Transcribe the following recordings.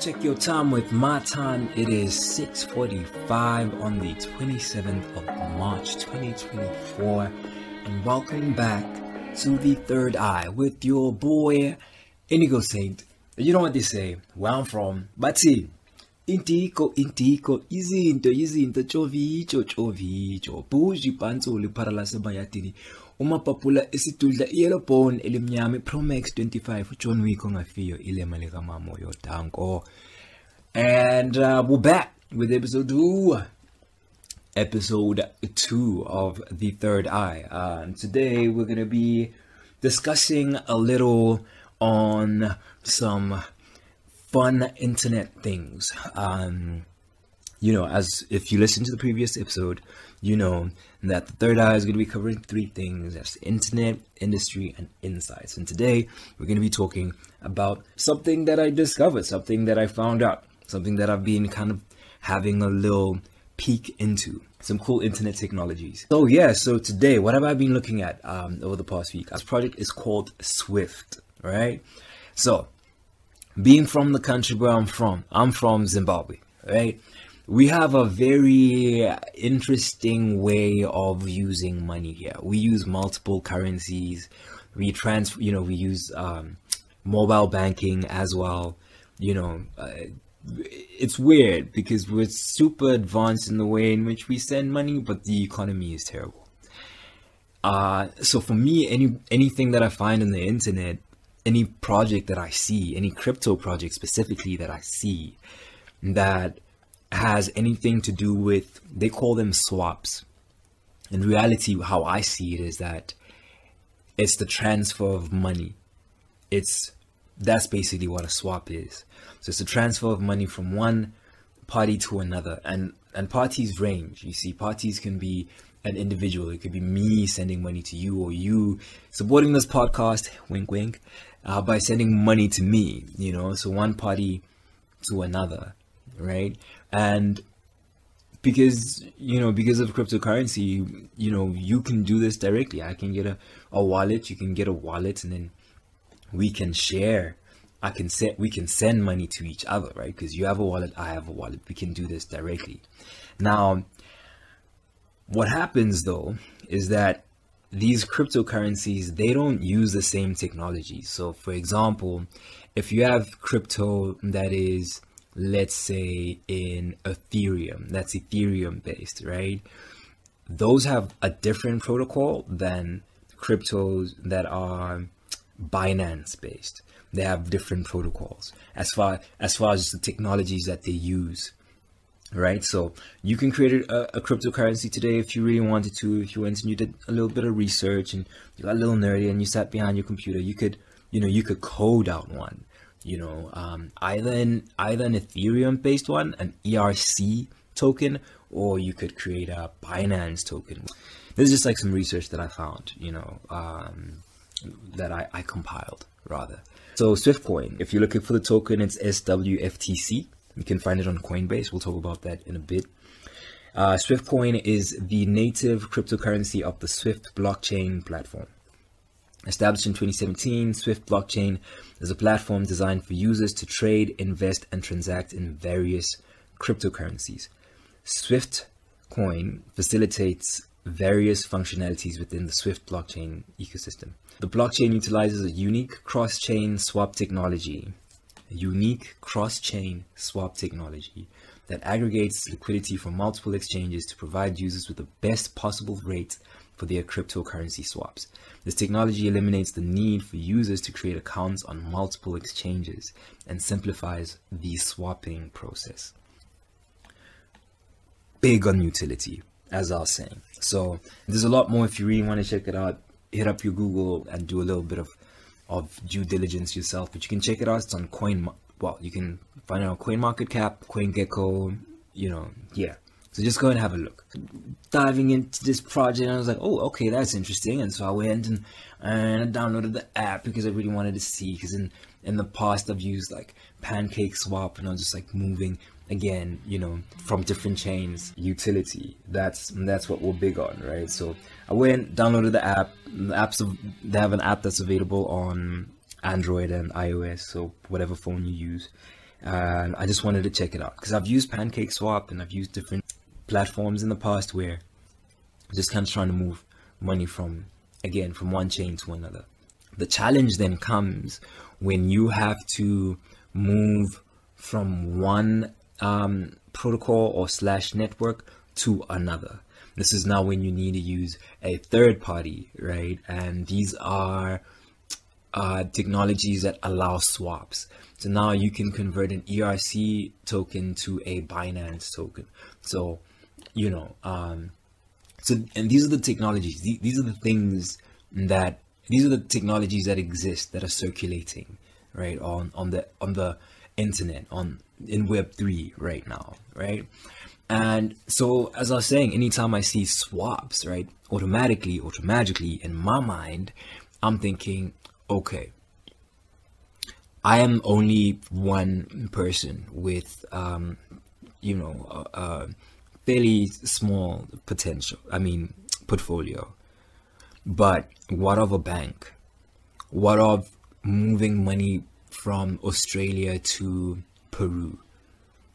Check your time with my time. It is 6:45 on the 27th of March 2024, and welcome back to The Third Eye with your boy Inigo Saint. You know what they say, where I'm from, but see, intiko, izinto, chovicho, buji panzo liparalase bayatini, umapapula esitudla iyelobone elimnyama Promax 25, John Wick ongafiyo ile malika mamo yotanko. And we're back with episode 2 of The Third Eye. And today we're gonna be discussing a little on some fun internet things. You know, as if you listen to the previous episode, you know that The Third Eye is going to be covering 3 things. That's internet, industry, and insights. And today we're going to be talking about something that I discovered, something that I found out, something that I've been kind of having a little peek into, some cool internet technologies. So yeah, so today, what have I been looking at over the past week? This project is called SWFT, right? So being from the country where I'm from Zimbabwe, right? We have a very interesting way of using money here. We use multiple currencies. We transfer, you know, we use mobile banking as well. You know, it's weird because we're super advanced in the way in which we send money, but the economy is terrible. So for me, anything that I find on the internet, any project that I see, any crypto project specifically that I see that has anything to do with, they call them swaps. In reality, how I see it is that it's the transfer of money. That's basically what a swap is. So it's a transfer of money from one party to another, and parties range. You see, parties can be an individual. It could be me sending money to you, or you supporting this podcast, wink wink, by sending money to me, you know. So one party to another, right? And because, you know, because of cryptocurrency, you know, you can do this directly. I can get a wallet, you can get a wallet, and then we can share. We can send money to each other, right? Because you have a wallet, I have a wallet. We can do this directly. Now, what happens though is that these cryptocurrencies, they don't use the same technology. So for example, if you have crypto that is, let's say, in Ethereum, that's Ethereum based, right? Those have a different protocol than cryptos that are Binance based. They have different protocols as far as the technologies that they use, right? So you can create a cryptocurrency today if you really wanted to. If you went and you did a little bit of research and you got a little nerdy and you sat behind your computer, you could, you know, you could code out one, you know, either an Ethereum based one, an ERC token, or you could create a Binance token. This is just like some research that I found, you know, that I compiled rather. So SWFT Coin, if you're looking for the token, it's SWFTC. You can find it on Coinbase. We'll talk about that in a bit. SWFT Coin is the native cryptocurrency of the SWFT blockchain platform. Established in 2017, SWFT Blockchain is a platform designed for users to trade, invest, and transact in various cryptocurrencies. SWFT Coin facilitates various functionalities within the SWFT blockchain ecosystem. The blockchain utilizes a unique cross-chain swap technology, that aggregates liquidity from multiple exchanges to provide users with the best possible rate for their cryptocurrency swaps. This technology eliminates the need for users to create accounts on multiple exchanges and simplifies the swapping process. Big on utility, as I was saying. So there's a lot more. If you really want to check it out, hit up your Google and do a little bit of due diligence yourself, but you can check it out. It's on you can find it on CoinMarketCap, CoinGecko, you know, yeah. So just go and have a look. Diving into this project, I was like, oh, okay, that's interesting. And so I went and I downloaded the app because I really wanted to see, because in the past I've used like PancakeSwap, and I was just like moving again, you know, from different chains. Utility, that's what we're big on, right? So I went, downloaded the app. They have an app that's available on Android and iOS, so whatever phone you use. and I just wanted to check it out because I've used PancakeSwap and I've used different platforms in the past where I'm just kind of trying to move money from one chain to another. The challenge then comes when you have to move from one protocol or slash network to another. This is now when you need to use a third party, right? And these are technologies that allow swaps. So now you can convert an ERC token to a Binance token. So, you know, and these are the technologies, these are the technologies that exist, that are circulating, right, on the internet, in Web3 right now, right? And so, as I was saying, anytime I see swaps, right, automatically in my mind, I'm thinking, okay, I am only one person with, you know, a fairly small portfolio. But what of a bank? What of moving money from Australia to Peru?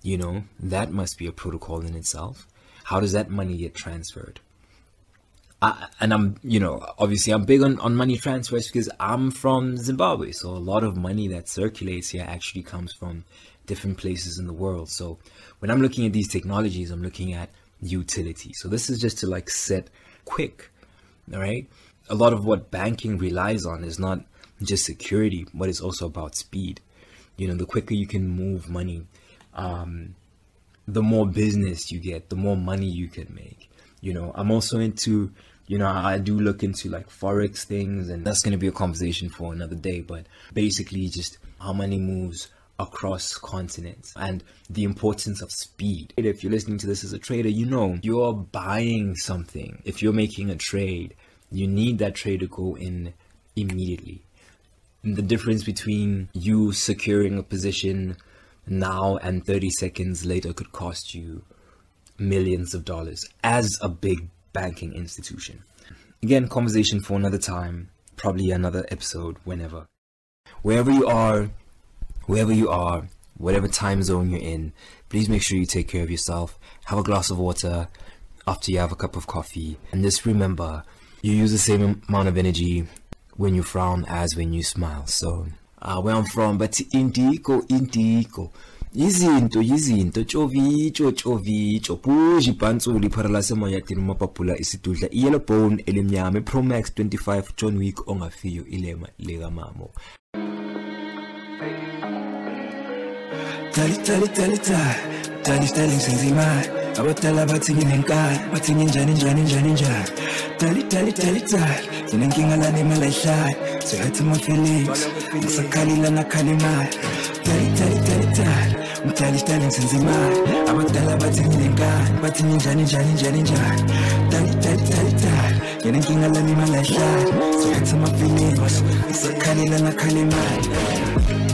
You know, that must be a protocol in itself. How does that money get transferred? I'm big on money transfers because I'm from Zimbabwe. So a lot of money that circulates here actually comes from different places in the world. So when I'm looking at these technologies, I'm looking at utility. So this is just to like set quick. All right. A lot of what banking relies on is not just security, but it's also about speed. You know, the quicker you can move money, the more business you get, the more money you can make. You know, I'm also into, you know, I do look into like Forex things, and that's going to be a conversation for another day. But basically just how money moves across continents and the importance of speed. If you're listening to this as a trader, you know, you're buying something. If you're making a trade, you need that trade to go in immediately. And the difference between you securing a position now and 30 seconds later could cost you millions of dollars as a big banking institution. Again, conversation for another time, probably another episode, whenever. Wherever you are, whatever time zone you're in, please make sure you take care of yourself. Have a glass of water after you have a cup of coffee. And just remember, you use the same amount of energy when you frown as when you smile. So, where I'm from, but indiko. Izinto chovicho puji pantsuli paralase moyatini mapapula isidudla iyelobone elimnyama Promax 25 John Wick ongafiyo ilema leka mamo. Tali senzimai abatala bathingi nenkani bathingi njani tali sinenkinga la nemela shai so hurt my feelings ngisakali la nakhali mai tali senzimai abatala bathingi nenkani bathingi njani tali sinenkinga la nemela shai so hurt my feelings ngisakali la nakhali mai